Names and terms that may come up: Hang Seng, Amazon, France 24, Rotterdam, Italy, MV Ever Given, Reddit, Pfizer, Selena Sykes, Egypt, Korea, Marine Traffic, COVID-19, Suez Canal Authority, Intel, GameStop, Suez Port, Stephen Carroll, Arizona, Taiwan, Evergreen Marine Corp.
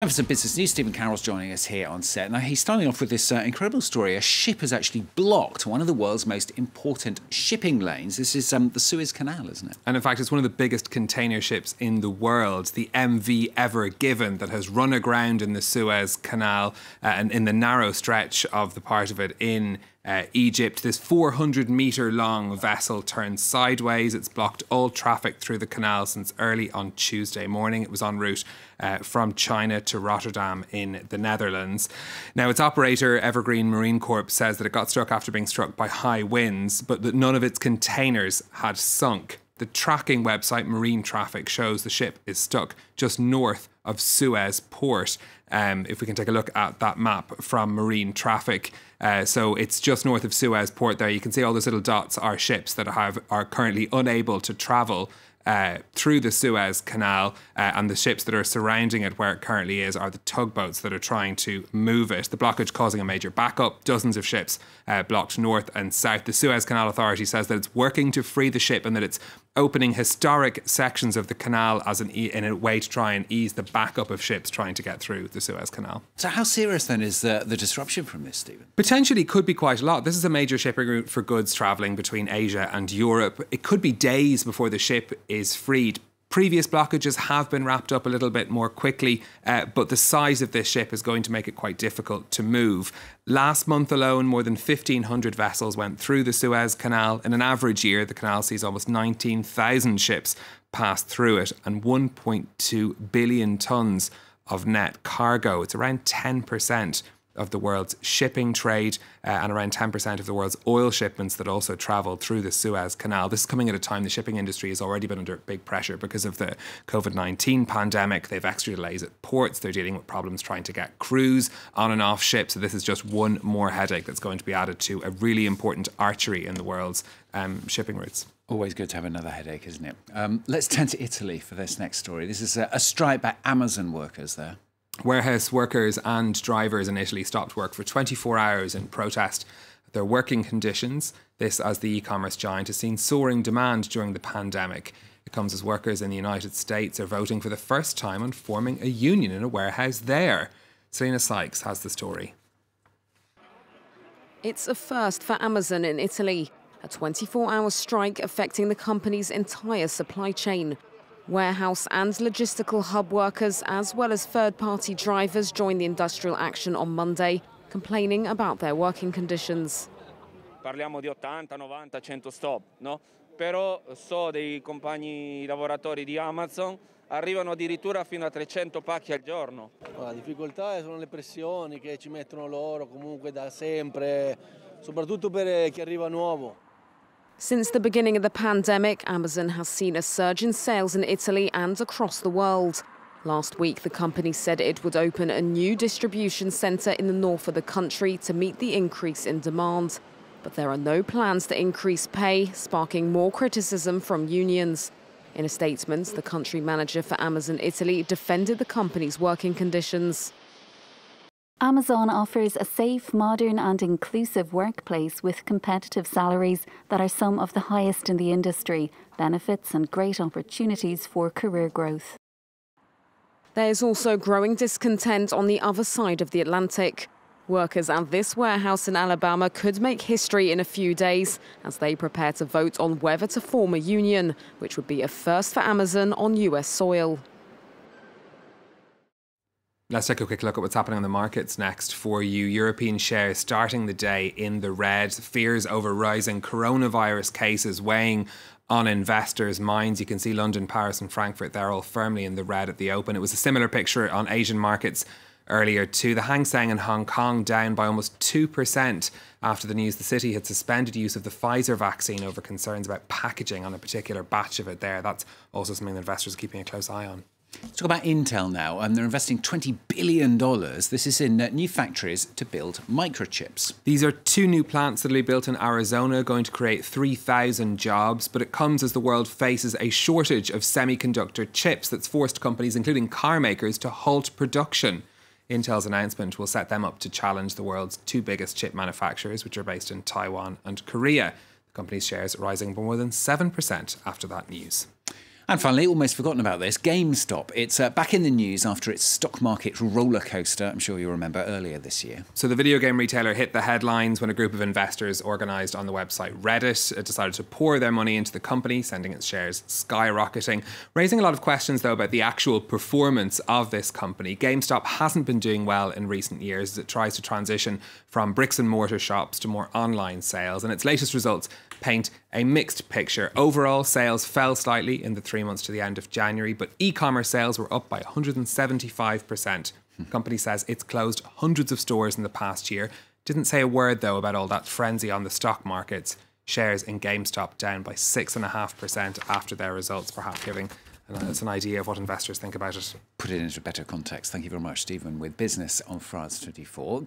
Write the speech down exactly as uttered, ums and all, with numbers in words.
For some business news, Stephen Carroll's joining us here on set. Now, he's starting off with this uh, incredible story. A ship has actually blocked one of the world's most important shipping lanes. This is um, the Suez Canal, isn't it? And in fact, it's one of the biggest container ships in the world, the M V Ever Given, that has run aground in the Suez Canal uh, and in the narrow stretch of the part of it in Uh, Egypt. This four hundred metre long vessel turned sideways. It's blocked all traffic through the canal since early on Tuesday morning. It was en route uh, from China to Rotterdam in the Netherlands. Now, its operator, Evergreen Marine Corp, says that it got stuck after being struck by high winds, but that none of its containers had sunk. The tracking website Marine Traffic shows the ship is stuck just north of Suez Port. Um, if we can take a look at that map from Marine Traffic. Uh, so it's just north of Suez Port there. You can see all those little dots are ships that have, are currently unable to travel Uh, through the Suez Canal, uh, and the ships that are surrounding it where it currently is are the tugboats that are trying to move it. The blockage causing a major backup, dozens of ships uh, blocked north and south. The Suez Canal Authority says that it's working to free the ship and that it's opening historic sections of the canal as an e in a way to try and ease the backup of ships trying to get through the Suez Canal. So how serious then is the, the disruption from this, Stephen? Potentially could be quite a lot. This is a major shipping route for goods travelling between Asia and Europe. It could be days before the ship is is freed. Previous blockages have been wrapped up a little bit more quickly, uh, but the size of this ship is going to make it quite difficult to move. Last month alone, more than fifteen hundred vessels went through the Suez Canal. In an average year, the canal sees almost nineteen thousand ships pass through it and one point two billion tonnes of net cargo. It's around ten percent of the world's shipping trade uh, and around ten percent of the world's oil shipments that also travel through the Suez Canal. This is coming at a time the shipping industry has already been under big pressure because of the COVID nineteen pandemic. They've extra delays at ports. They're dealing with problems trying to get crews on and off ships. So this is just one more headache that's going to be added to a really important artery in the world's um, shipping routes. Always good to have another headache, isn't it? Um, let's turn to Italy for this next story. This is a, a strike by Amazon workers there. Warehouse workers and drivers in Italy stopped work for twenty-four hours in protest at their working conditions. This as the e-commerce giant has seen soaring demand during the pandemic. It comes as workers in the United States are voting for the first time on forming a union in a warehouse there. Selena Sykes has the story. It's a first for Amazon in Italy. A twenty-four hour strike affecting the company's entire supply chain. Warehouse and logistical hub workers, as well as third-party drivers, joined the industrial action on Monday, complaining about their working conditions. Parliamo di eighty, ninety, one hundred stop, no? Però so dei compagni lavoratori di Amazon arrivano addirittura fino a trecento pacchi al giorno. La difficoltà sono le pressioni che ci mettono loro comunque da sempre, soprattutto per chi arriva nuovo. Since the beginning of the pandemic, Amazon has seen a surge in sales in Italy and across the world. Last week, the company said it would open a new distribution centre in the north of the country to meet the increase in demand. But there are no plans to increase pay, sparking more criticism from unions. In a statement, the country manager for Amazon Italy defended the company's working conditions. Amazon offers a safe, modern and inclusive workplace with competitive salaries that are some of the highest in the industry, benefits and great opportunities for career growth. There is also growing discontent on the other side of the Atlantic. Workers at this warehouse in Alabama could make history in a few days as they prepare to vote on whether to form a union, which would be a first for Amazon on U S soil. Let's take a quick look at what's happening on the markets next for you. European shares starting the day in the red. Fears over rising coronavirus cases weighing on investors' minds. You can see London, Paris and Frankfurt, they're all firmly in the red at the open. It was a similar picture on Asian markets earlier too. The Hang Seng in Hong Kong down by almost two percent after the news the city had suspended use of the Pfizer vaccine over concerns about packaging on a particular batch of it there. That's also something that investors are keeping a close eye on. Let's talk about Intel now. Um, they're investing twenty billion dollars. This is in uh, new factories to build microchips. These are two new plants that will be built in Arizona, going to create three thousand jobs. But it comes as the world faces a shortage of semiconductor chips that's forced companies, including car makers, to halt production. Intel's announcement will set them up to challenge the world's two biggest chip manufacturers, which are based in Taiwan and Korea. The company's shares rising by more than seven percent after that news. And finally, almost forgotten about this, GameStop. It's uh, back in the news after its stock market roller coaster, I'm sure you'll remember, earlier this year. So the video game retailer hit the headlines when a group of investors organised on the website Reddit decided to pour their money into the company, sending its shares skyrocketing, raising a lot of questions though about the actual performance of this company. GameStop hasn't been doing well in recent years as it tries to transition from bricks and mortar shops to more online sales, and its latest results paint a mixed picture. Overall, sales fell slightly in the three months to the end of January, but e-commerce sales were up by one hundred seventy-five percent. The company says it's closed hundreds of stores in the past year. Didn't say a word, though, about all that frenzy on the stock markets. Shares in GameStop down by six point five percent after their results, perhaps giving us an idea of what investors think about it. Put it into better context. Thank you very much, Stephen, with Business on France twenty-four.